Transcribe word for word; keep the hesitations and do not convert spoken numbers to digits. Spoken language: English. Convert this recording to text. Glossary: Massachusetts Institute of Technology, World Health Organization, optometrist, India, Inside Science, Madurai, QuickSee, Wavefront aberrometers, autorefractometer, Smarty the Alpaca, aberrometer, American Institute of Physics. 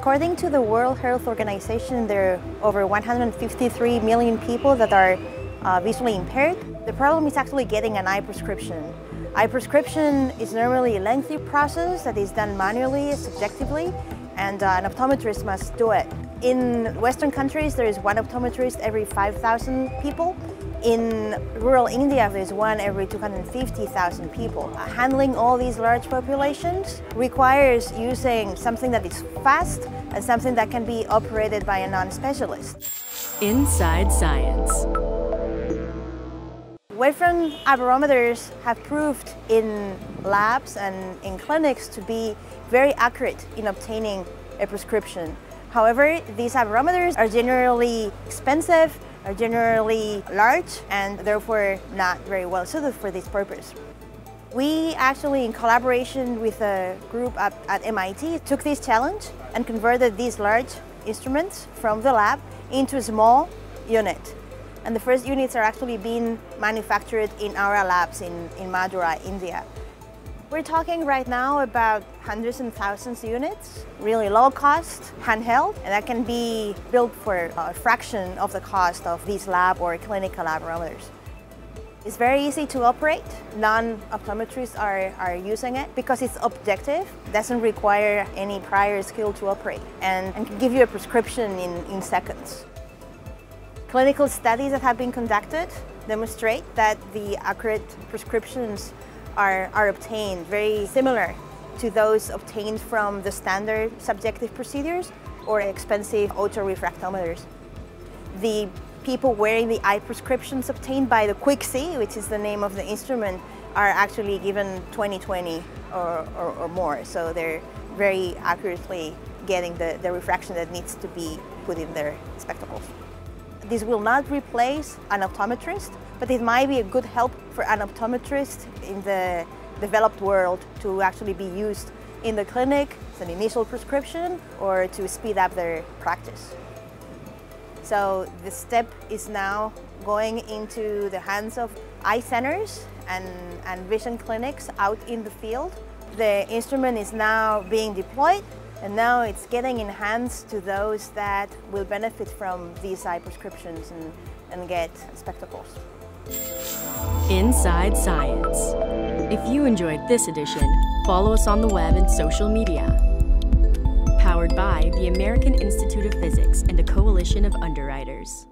According to the World Health Organization, there are over one hundred fifty-three million people that are uh, visually impaired. The problem is actually getting an eye prescription. Eye prescription is normally a lengthy process that is done manually, subjectively, and uh, an optometrist must do it. In Western countries, there is one optometrist every five thousand people. In rural India, there's one every two hundred fifty thousand people. Uh, handling all these large populations requires using something that is fast and something that can be operated by a non-specialist. Inside Science. Wavefront aberrometers have proved in labs and in clinics to be very accurate in obtaining a prescription. However, these aberrometers are generally expensive, are generally large, and therefore not very well suited for this purpose. We actually, in collaboration with a group at, at M I T, took this challenge and converted these large instruments from the lab into a small unit. And the first units are actually being manufactured in our labs in, in Madurai, India. We're talking right now about hundreds and thousands of units, really low cost, handheld, and that can be built for a fraction of the cost of these lab or clinical aberrometers. It's very easy to operate. Non-optometrists are, are using it because it's objective, doesn't require any prior skill to operate, and, and can give you a prescription in, in seconds. Clinical studies that have been conducted demonstrate that the accurate prescriptions Are, are obtained very similar to those obtained from the standard subjective procedures or expensive autorefractometers. The people wearing the eye prescriptions obtained by the QuickSee, which is the name of the instrument, are actually given twenty twenty or, or, or more, so they're very accurately getting the, the refraction that needs to be put in their spectacles. This will not replace an optometrist, but it might be a good help for an optometrist in the developed world to actually be used in the clinic as an initial prescription or to speed up their practice. So the step is now going into the hands of eye centers and, and vision clinics out in the field. The instrument is now being deployed, and now it's getting enhanced to those that will benefit from these eye prescriptions and, and get spectacles. Inside Science. If you enjoyed this edition, follow us on the web and social media. Powered by the American Institute of Physics and a coalition of underwriters.